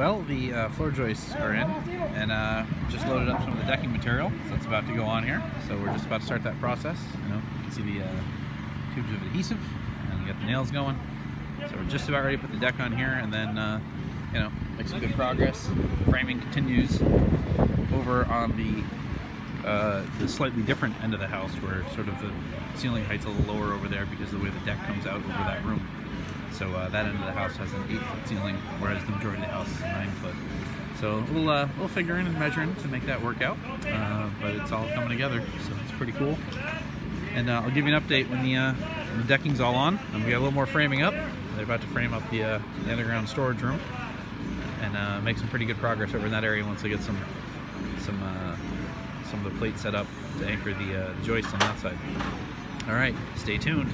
Well, the floor joists are in, and just loaded up some of the decking material, so it's about to go on here. So we're just about to start that process. You know, you can see the tubes of adhesive, and we got the nails going. So we're just about ready to put the deck on here, and then you know, make some good progress. Framing continues over on the slightly different end of the house, where sort of the ceiling height's a little lower over there because of the way the deck comes out over that room. So that end of the house has an 8-foot ceiling, whereas the majority of the house is a 9-foot. So we'll figure in and measuring to make that work out, but it's all coming together, so it's pretty cool. And I'll give you an update when the decking's all on. And we got a little more framing up. They're about to frame up the underground storage room, and make some pretty good progress over in that area once they get some of the plates set up to anchor the joists on that side. All right, stay tuned.